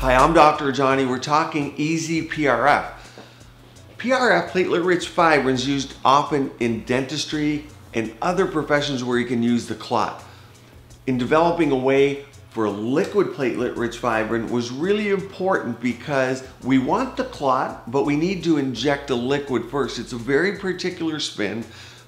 Hi, I'm Dr. Johnny. We're talking EZ PRF. PRF, platelet-rich fibrin, is used often in dentistry and other professions where you can use the clot. In developing a way for liquid platelet-rich fibrin was really important because we want the clot, but we need to inject the liquid first. It's a very particular spin,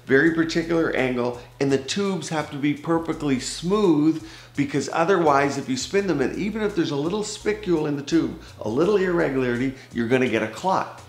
very particular angle, and the tubes have to be perfectly smooth because otherwise if you spin them, and even if there's a little spicule in the tube, a little irregularity, you're gonna get a clot.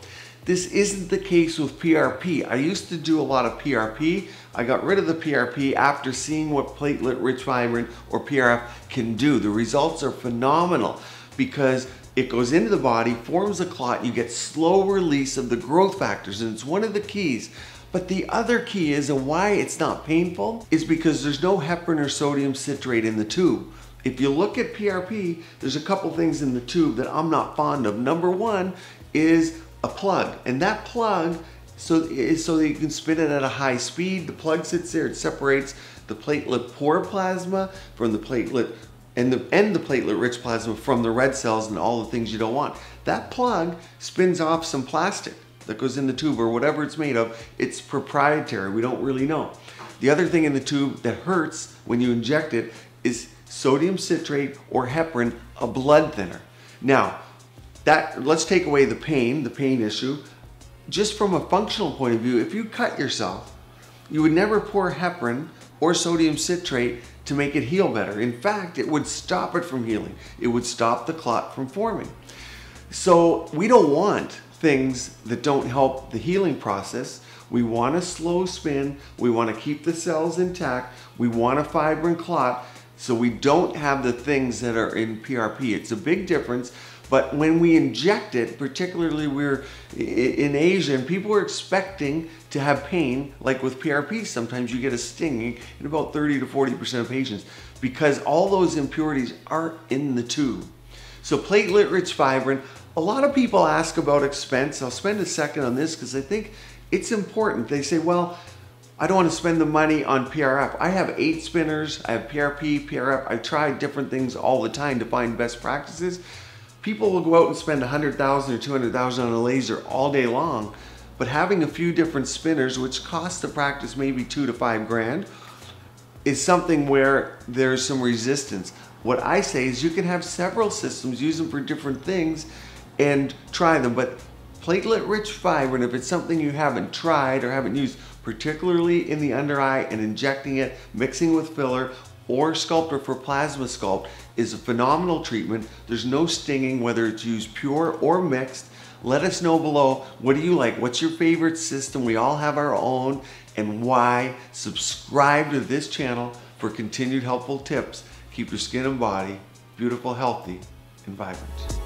This isn't the case with PRP. I used to do a lot of PRP. I got rid of the PRP after seeing what platelet-rich fibrin or PRF can do. The results are phenomenal because it goes into the body, forms a clot, you get slow release of the growth factors, and it's one of the keys. But the other key is, and why it's not painful, is because there's no heparin or sodium citrate in the tube. If you look at PRP, there's a couple things in the tube that I'm not fond of. Number one is a plug, and that plug is so that you can spin it at a high speed. The plug sits there, it separates the platelet poor plasma from the platelet and the platelet-rich plasma from the red cells and all the things you don't want. That plug spins off some plastic that goes in the tube or whatever it's made of. It's proprietary, we don't really know. The other thing in the tube that hurts when you inject it is sodium citrate or heparin, a blood thinner. Now, let's take away the pain issue. Just from a functional point of view, if you cut yourself, you would never pour heparin or sodium citrate to make it heal better. In fact, it would stop it from healing. It would stop the clot from forming. So we don't want things that don't help the healing process. We want a slow spin. We want to keep the cells intact. We want a fibrin clot. So we don't have the things that are in PRP. It's a big difference. But when we inject it, particularly we're in Asia, and people are expecting to have pain, like with PRP, sometimes you get a stinging in about 30 to 40% of patients because all those impurities are in the tube. So platelet-rich fibrin, a lot of people ask about expense. I'll spend a second on this because I think it's important. They say, well, I don't want to spend the money on PRF. I have 8 spinners, I have PRP, PRF. I've tried different things all the time to find best practices. People will go out and spend $100,000 or $200,000 on a laser all day long, but having a few different spinners, which cost the practice maybe $2,000 to $5,000, is something where there's some resistance. What I say is you can have several systems, use them for different things and try them, but platelet-rich fibrin, if it's something you haven't tried or haven't used, particularly in the under eye and injecting it, mixing with filler, or sculptor for PlasmaSculpt, is a phenomenal treatment. There's no stinging, whether it's used pure or mixed. Let us know below, what do you like? What's your favorite system? We all have our own, and why? Subscribe to this channel for continued helpful tips. Keep your skin and body beautiful, healthy, and vibrant.